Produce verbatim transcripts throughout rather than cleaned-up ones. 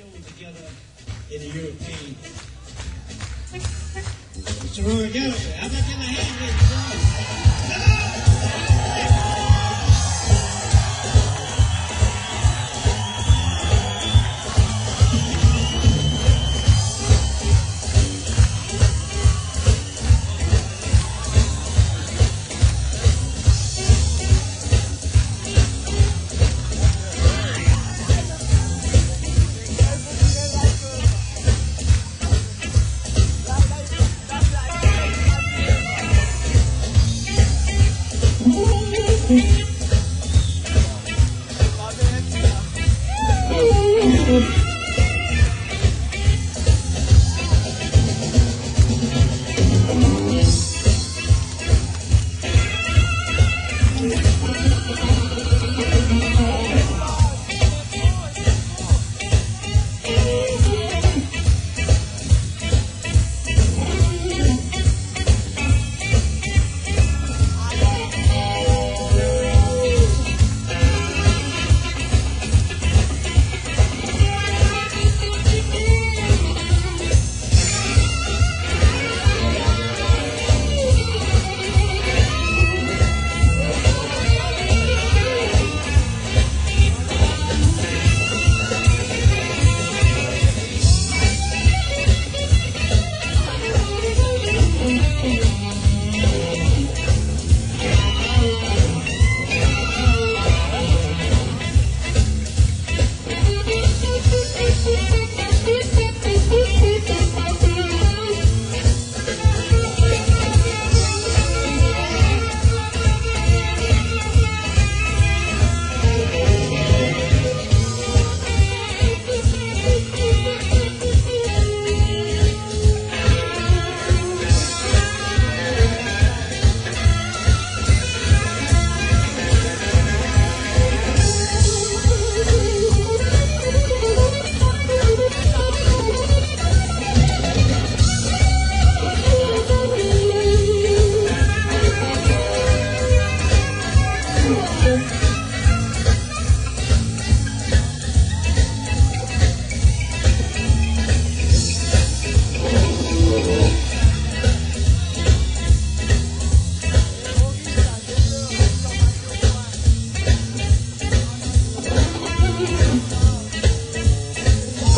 shown together in the European. Mister Roy Gallagher, I'm going to get my hand in.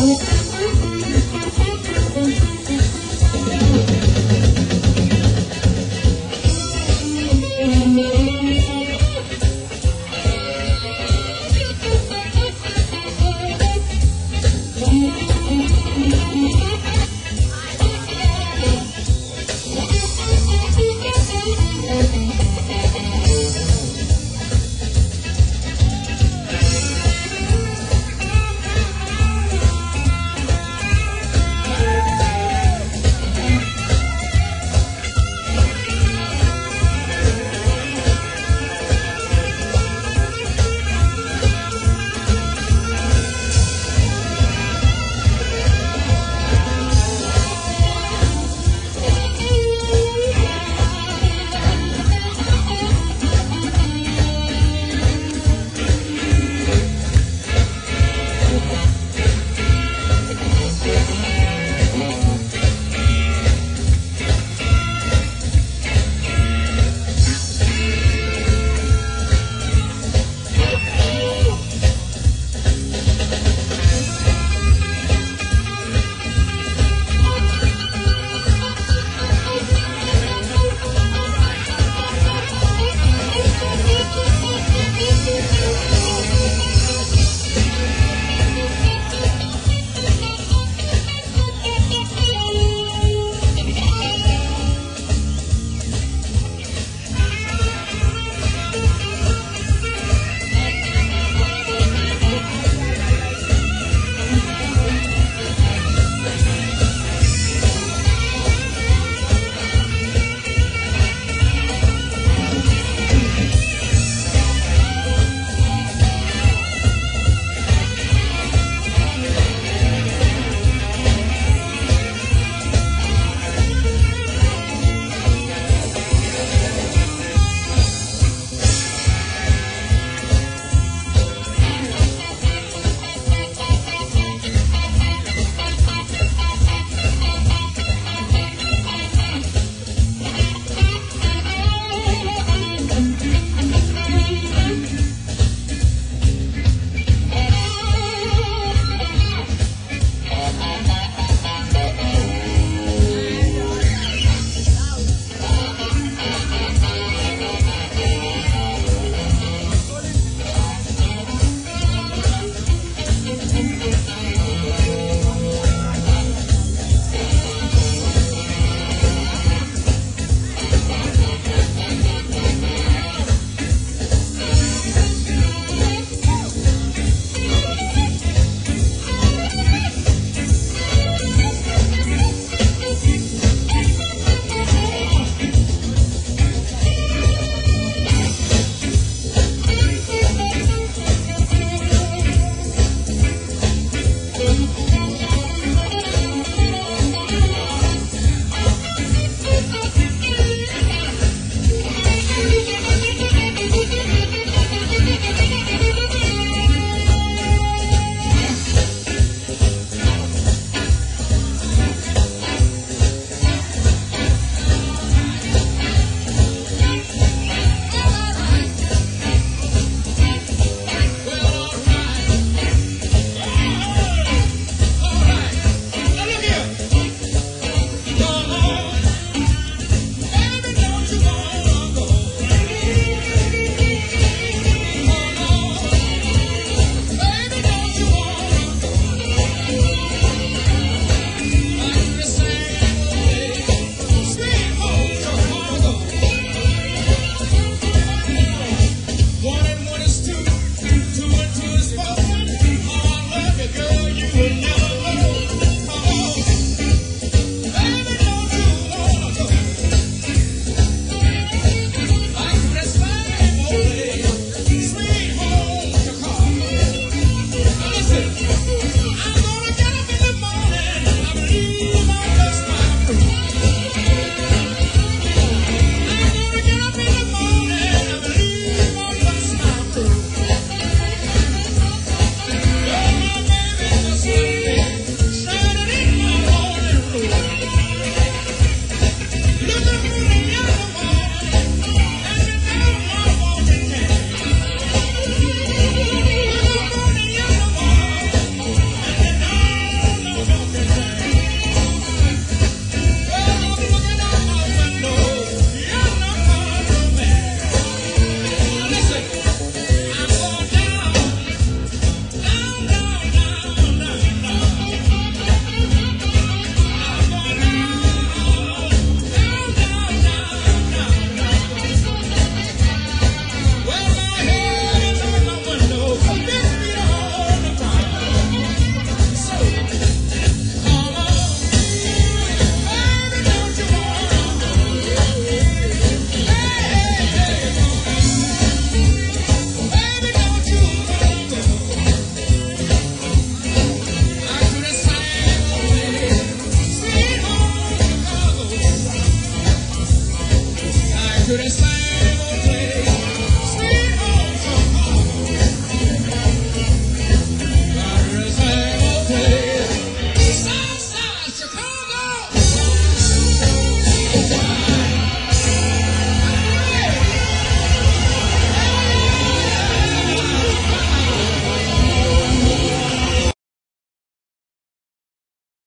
Oh,